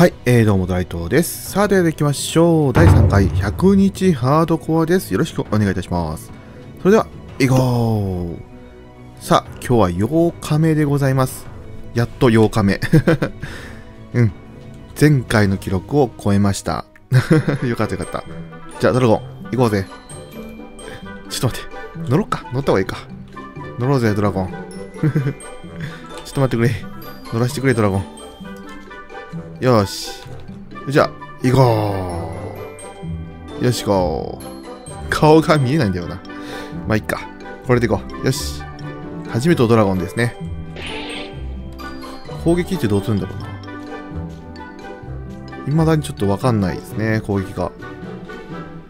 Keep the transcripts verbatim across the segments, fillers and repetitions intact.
はい、えー、どうも大東です。さあ、では行きましょう。だいさんかいひゃくにちハードコアです。よろしくお願いいたします。それでは、行こう。さあ、今日はようかめでございます。やっとようかめ。うん。前回の記録を超えました。よかったよかった。じゃあ、ドラゴン、行こうぜ。ちょっと待って。乗ろうか。乗った方がいいか。乗ろうぜ、ドラゴン。ちょっと待ってくれ。乗らせてくれ、ドラゴン。よし。じゃあ、行こう。よし、行こう。顔が見えないんだよな。まあ、いっか。これで行こう。よし。初めてのドラゴンですね。攻撃ってどうするんだろうな。未だにちょっとわかんないですね、攻撃が。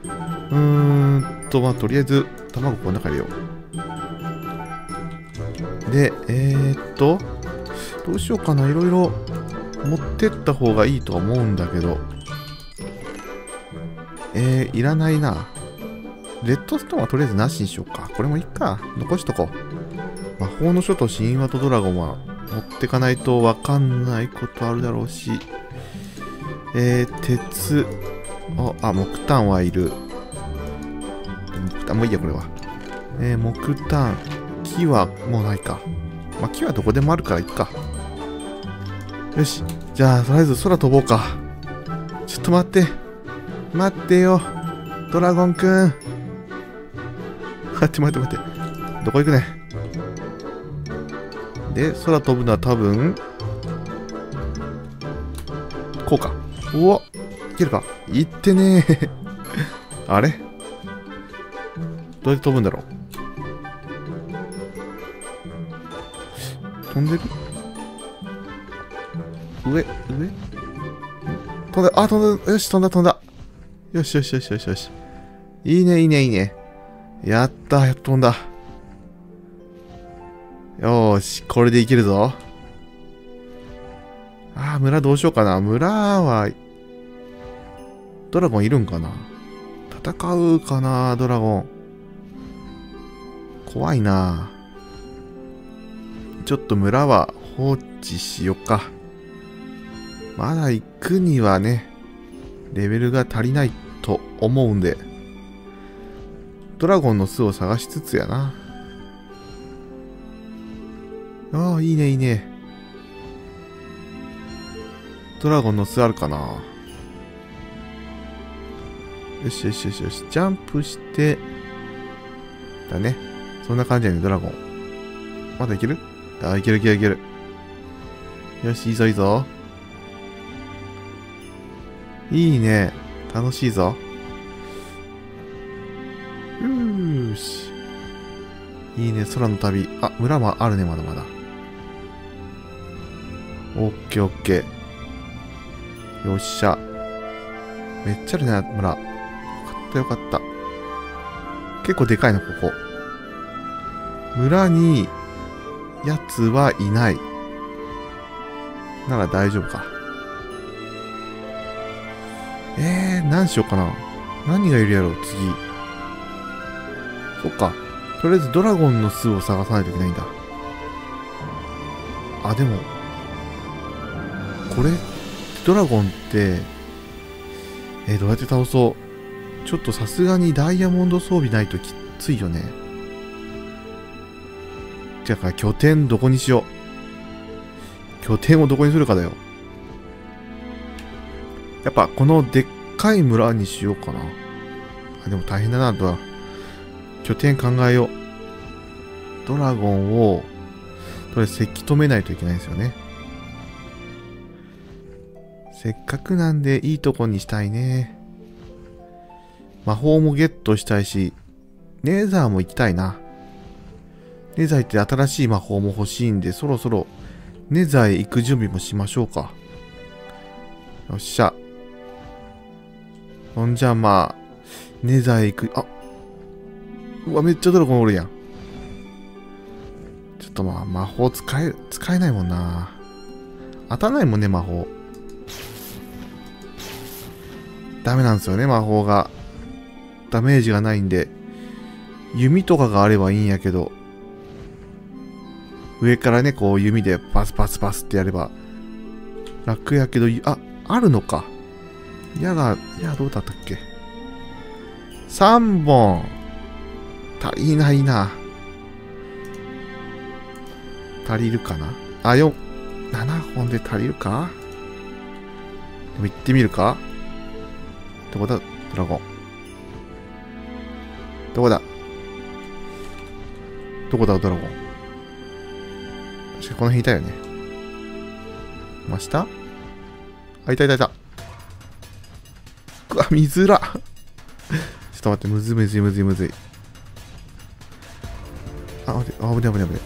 うーんと、まあ、とりあえず、卵この中入れよう。で、えーっと、どうしようかな。いろいろ。持ってった方がいいとは思うんだけど。えー、いらないな。レッドストーンはとりあえずなしにしようか。これもいいか。残しとこう。魔法の書と神話とドラゴンは持ってかないとわかんないことあるだろうし。えー、鉄。あ、あ、木炭はいる。木炭もういいや、これは。えー、木炭。木はもうないか。まあ、木はどこでもあるからいっか。よし。じゃあ、とりあえず空飛ぼうか。ちょっと待って。待ってよ。ドラゴンくん。待って待って待って。どこ行くね。で、空飛ぶのは多分、こうか。うお。いけるか。行ってねー。あれ？どうやって飛ぶんだろう。飛んでる？上、上飛んだ、あ、飛んだ、よし、飛んだ、飛んだ。よしよしよしよしよし。いいね、いいね、いいね。やった、やっと飛んだ。よーし、これでいけるぞ。あー、村どうしようかな。村は、ドラゴンいるんかな。戦うかな、ドラゴン。怖いな。ちょっと村は放置しよっか。まだ行くにはね、レベルが足りないと思うんで、ドラゴンの巣を探しつつやな。ああ、いいね、いいね。ドラゴンの巣あるかな。よしよしよしよし、ジャンプして、だね。そんな感じやね、ドラゴン。まだいける？ああ、いけるいけるいける。よし、いいぞいいぞ。いいね。楽しいぞ。よーし。いいね。空の旅。あ、村もあるね。まだまだ。オッケーオッケー。よっしゃ。めっちゃあるね、村。よかったよかった。結構でかいな、ここ。村に、奴はいない。なら大丈夫か。えー、何しようかな。何がいるやろう、次。そっか。とりあえずドラゴンの巣を探さないといけないんだ。あ、でも、これ、ドラゴンって、えー、どうやって倒そう。ちょっとさすがにダイヤモンド装備ないときついよね。じゃあ、拠点どこにしよう。拠点をどこにするかだよ。やっぱこのでっかい村にしようかな。あ、でも大変だな、ドラ。拠点考えよう。ドラゴンを、とりあえずせき止めないといけないんですよね。せっかくなんでいいとこにしたいね。魔法もゲットしたいし、ネザーも行きたいな。ネザーって新しい魔法も欲しいんで、そろそろネザーへ行く準備もしましょうか。よっしゃ。ほんじゃ、まあ、ネザーへ行く。あ、うわ、めっちゃドラゴンおるやん。ちょっとまあ、魔法使え、使えないもんな。当たらないもんね、魔法。ダメなんですよね、魔法が。ダメージがないんで。弓とかがあればいいんやけど。上からね、こう弓でパスパスパスってやれば。楽やけど、あ、あるのか。矢が、矢どうだったっけ？ さん 本。足りないな。足りるかなあ、よん、ななほんで足りるか。でも行ってみるか。どこだ、ドラゴン。どこだどこだ、ドラゴン。確かこの辺いたよね。真下？あ、いたいたいた。うわ、水ら。ちょっと待って、むずいむずいむずいむずい。あ、待って、あ、危ね危ね危ね。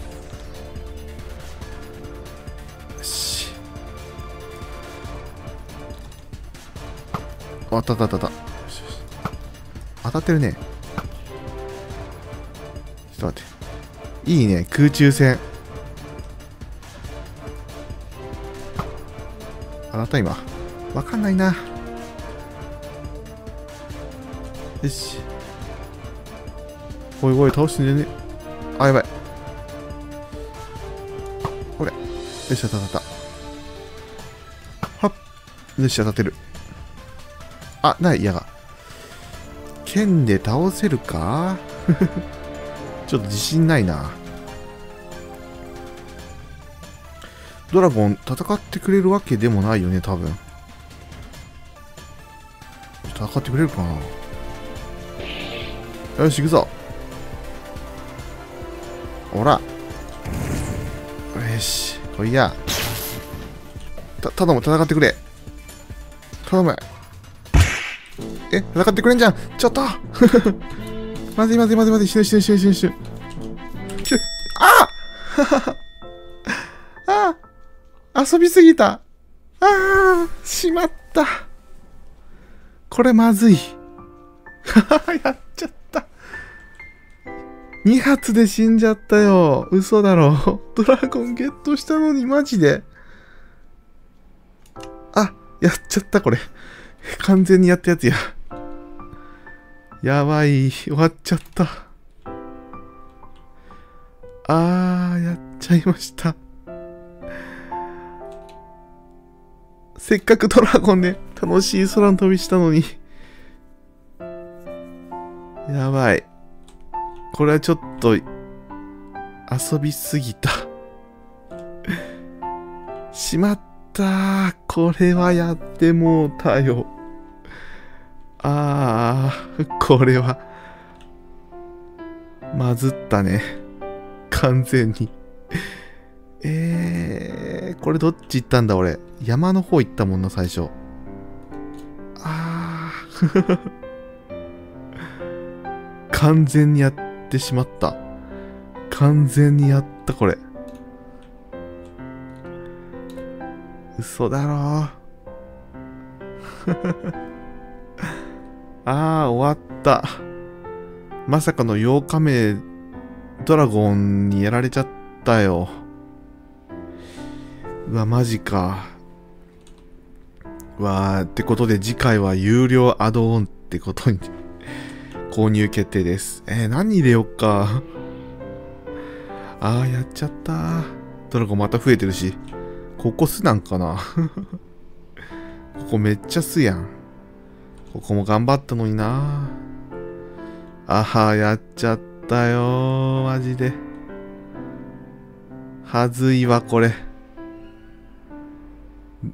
よし。あったあったあったあった。よしよし。当たってるね。ちょっと待って。いいね、空中戦。あなた今わかんないな。よし、おいおい倒してんじゃね。あ、やばい、これ。よし、当たった。はっ、よし、当たってる。あ、ない、矢が剣で倒せるか。ちょっと自信ないな。ドラゴン戦ってくれるわけでもないよね、多分。戦ってくれるかな。よし、行くぞ。ほら、よし、こいや。た頼む、戦ってくれ。頼む。え、戦ってくれんじゃん。ちょっと。まずいまずいまずいまずい、死ぬ死ぬ死ぬ死ぬ死ぬ。ああ。遊びすぎた。ああ、しまった。これまずい。やっちゃった。に発で死んじゃったよ。嘘だろ。ドラゴンゲットしたのにマジで。あ、やっちゃった、これ。完全にやったやつや。やばい。終わっちゃった。ああ、やっちゃいました。せっかくドラゴンで楽しい空の旅したのに。やばい。これはちょっと遊びすぎた。しまった。これはやってもうたよ。ああ、これはまずったね。完全に。えー、これどっち行ったんだ俺。山の方行ったもんな、最初。あー。完全にやってしまった。完全にやった、これ。嘘だろー。あー、終わった。まさかのようかめ、ドラゴンにやられちゃったよ。うわ、マジか。うわー、ってことで次回は有料アドオンってことに購入決定です。えー、何入れよっか。あー、やっちゃった。ドラゴンまた増えてるし。ここ巣なんかな。ここめっちゃ巣やん。ここも頑張ったのにな。あは、やっちゃったよー。マジで。はずいわ、これ。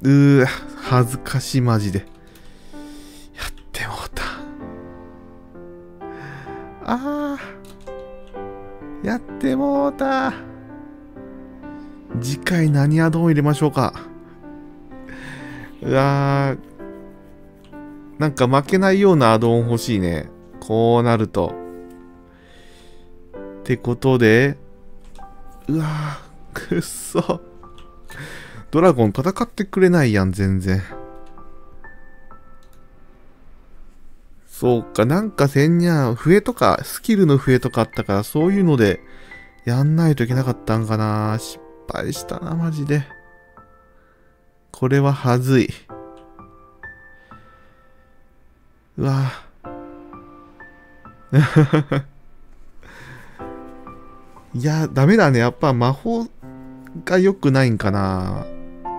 うー、恥ずかしい、マジで。やってもうた。あー、やってもうた。次回何アドオン入れましょうか。うわー、なんか負けないようなアドオン欲しいね、こうなると。ってことで、うわー、くっそ。ドラゴン戦ってくれないやん、全然。そうか、なんかせんにゃん、笛とか、スキルの笛とかあったから、そういうので、やんないといけなかったんかな。失敗したな、マジで。これははずい。うわぁ。いや、ダメだね。やっぱ魔法が良くないんかな。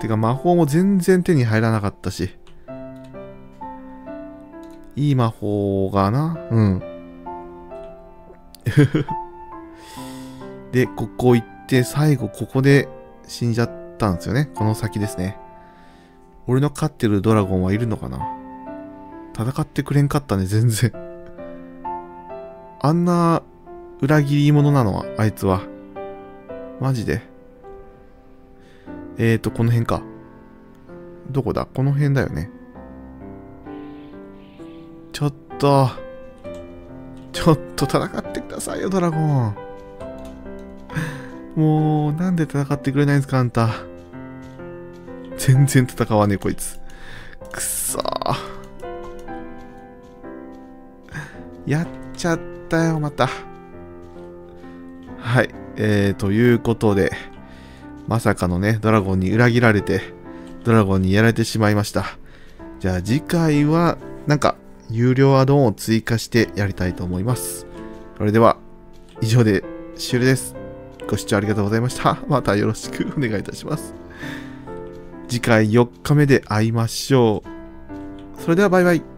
てか魔法も全然手に入らなかったし。いい魔法がな。うん。で、ここ行って、最後ここで死んじゃったんですよね。この先ですね。俺の飼ってるドラゴンはいるのかな？戦ってくれんかったね、全然。あんな裏切り者なのは、あいつは。マジで。えーと、この辺か。どこだ？この辺だよね。ちょっと。ちょっと戦ってくださいよ、ドラゴン。もう、なんで戦ってくれないんですか、あんた。全然戦わねえ、こいつ。くっそー。やっちゃったよ、また。はい。えー、ということで、まさかのね、ドラゴンに裏切られて、ドラゴンにやられてしまいました。じゃあ次回は、なんか、有料アドオンを追加してやりたいと思います。それでは、以上で終了です。ご視聴ありがとうございました。またよろしくお願いいたします。次回よっかめで会いましょう。それではバイバイ。